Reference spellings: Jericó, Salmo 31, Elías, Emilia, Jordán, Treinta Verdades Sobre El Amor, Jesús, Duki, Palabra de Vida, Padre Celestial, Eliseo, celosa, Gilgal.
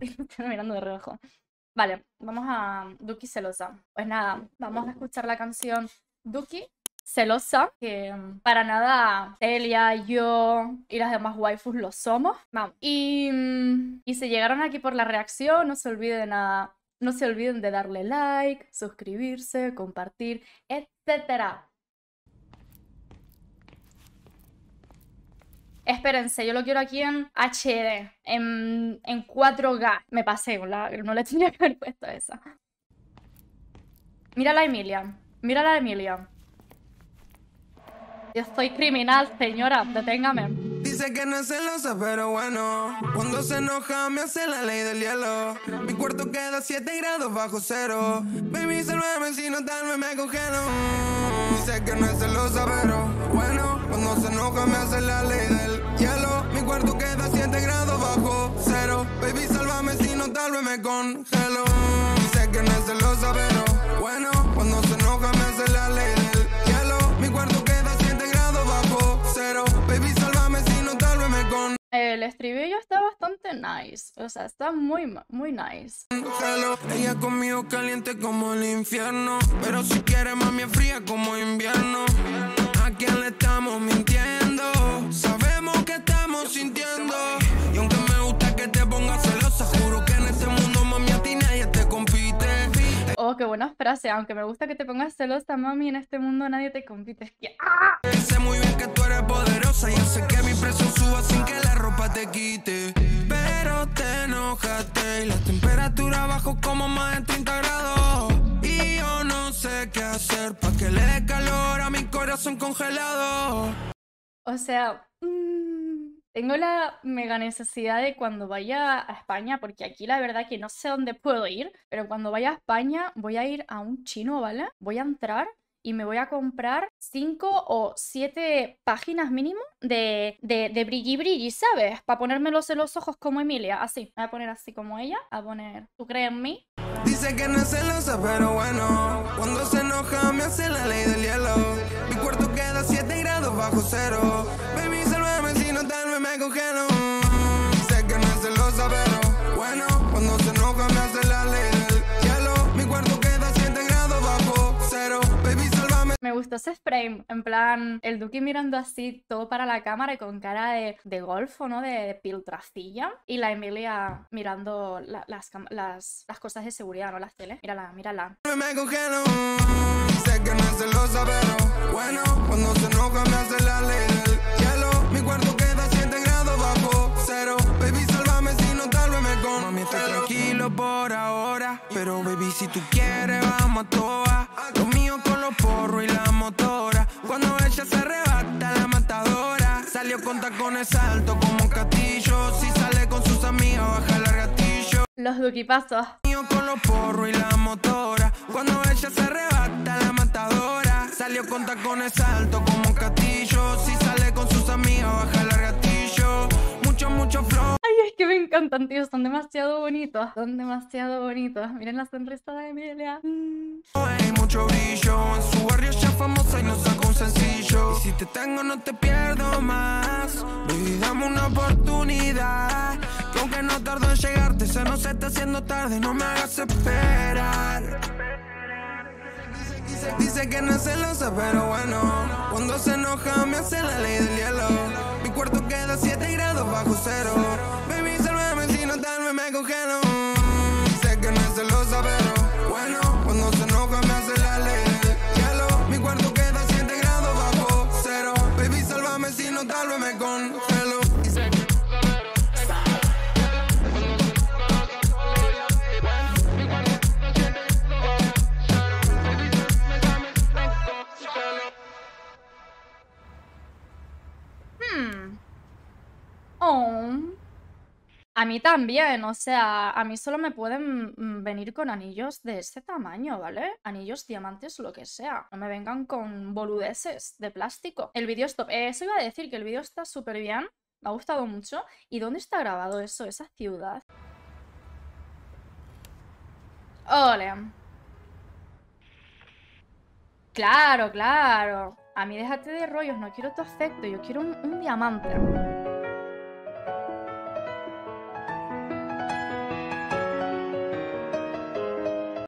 están mirando de reojo. Vale, vamos a Duki Celosa. Pues nada, vamos a escuchar la canción Duki Celosa, que para nada Celia, yo y las demás waifus lo somos. Vamos. Y si llegaron aquí por la reacción, no se olviden de nada. No se olviden de darle like, suscribirse, compartir, etc. Espérense, yo lo quiero aquí en HD, en 4K. Me pasé, no le tenía que haber puesto esa. Mírala, Emilia. Mírala, Emilia. Yo soy criminal, señora. Deténgame. Dice que no es celosa, pero bueno. Cuando se enoja me hace la ley del hielo. Mi cuarto queda 7 grados bajo cero. Baby, sálvame, si no tal me congelo. Dice que no es celosa, pero bueno. Cuando se enoja me hace la ley del hielo. Mi cuarto queda 7 grados bajo cero. Baby, sálvame, si no tal me congelo. Dice que no es celosa, pero bueno. Cuando se enoja me hace la ley del hielo. Mi cuarto queda 7 grados bajo cero. Baby, sálvame, si no tal me congelo. El estribillo está bastante nice, o sea, está muy nice. Ella conmigo caliente como el infierno, pero si quiere mami es fría como invierno. ¿A quién le estamos mintiendo? Sabemos que estamos sintiendo. Y aunque me gusta que te pongas celosa, juro que en este mundo mami a ti nadie te compite. Oh, qué buena frase, aunque me gusta que te pongas celosa mami, en este mundo nadie te compite. Es que... ¡ah! Sé muy bien que tú eres poderosa y sé que mi presión suba sin que la ropa te quite. Pero te enojaste y la temperatura bajó como más de 30 grados. Y yo no sé qué hacer para que le dé calor a mi corazón congelado. O sea, tengo la mega necesidad de cuando vaya a España, porque aquí la verdad que no sé dónde puedo ir, pero cuando vaya a España voy a ir a un chino, ¿vale? Voy a entrar y me voy a comprar 5 o 7 páginas mínimo de brilli, ¿sabes? Para ponérmelos en los ojos como Emilia, así. Me voy a poner así como ella, a poner ¿tú crees en mí? Dice que no es celosa, pero bueno. Cuando se enoja me hace la ley del hielo. Mi cuarto queda 7 grados bajo cero. Baby, salvame si no tal me congelo. Dice que no es celosa, pero bueno. Cuando se enoja me hace la ley del hielo. Mi cuarto queda 7 grados bajo cero. Baby, salvame. Me gustó ese frame, en plan, el Duki mirando así todo para la cámara y con cara de golfo, ¿no? De piltracilla. Y la Emilia mirando las cosas de seguridad, ¿no? Las teles. Mírala, mírala. Me congelo. Dice que no es celosa, pero bueno. Cuando se enoja me hace la ley del hielo. Mi cuarto queda 7 grados bajo cero. Baby, sálvame si no tal vez me congelo. Mami, está tranquilo por ahora, pero baby, si tú quieres vamos a toa. Lo mío con los porros y la motora. Cuando ella se arrebata la matadora. Salió con tacones altos como un castillo. Si sale con sus amigas baja el gatillo. Los duquipazos. Lo mío con los porros y la motora. Cuando ella se arrebata la matadora. Salió con tacones altos como un castillo. Si sale con sus amigas baja el gatillo. Mucho flow. Ay, es que me encantan, tío, son demasiado bonitos. Son demasiado bonitos. Miren la sonrisa de Emilia. Hay mucho brillo. En su barrio ya famosa y no saca un sencillo. Y si te tengo no te pierdo más. Baby, dame una oportunidad. Que aunque no tardo en llegarte, se nos está haciendo tarde. No me hagas esperar. Dice que no es celosa, pero bueno. Cuando se enoja me hace la ley del hielo. Mi cuarto queda 7 grados bajo cero. Baby, sálvame si no tal me congelo. Sé que no es celosa, pero bueno. Cuando se enoja me hace la ley del hielo. Mi cuarto queda 7 grados bajo cero. Baby, sálvame si no tal me congelo. Oh. A mí también, o sea, a mí solo me pueden venir con anillos de ese tamaño, ¿vale? Anillos, diamantes, lo que sea. No me vengan con boludeces de plástico. El vídeo está... eso iba a decir, que el vídeo está súper bien. Me ha gustado mucho. ¿Y dónde está grabado eso? Esa ciudad. Ole. Claro, claro. A mí déjate de rollos, no quiero tu afecto. Yo quiero un diamante.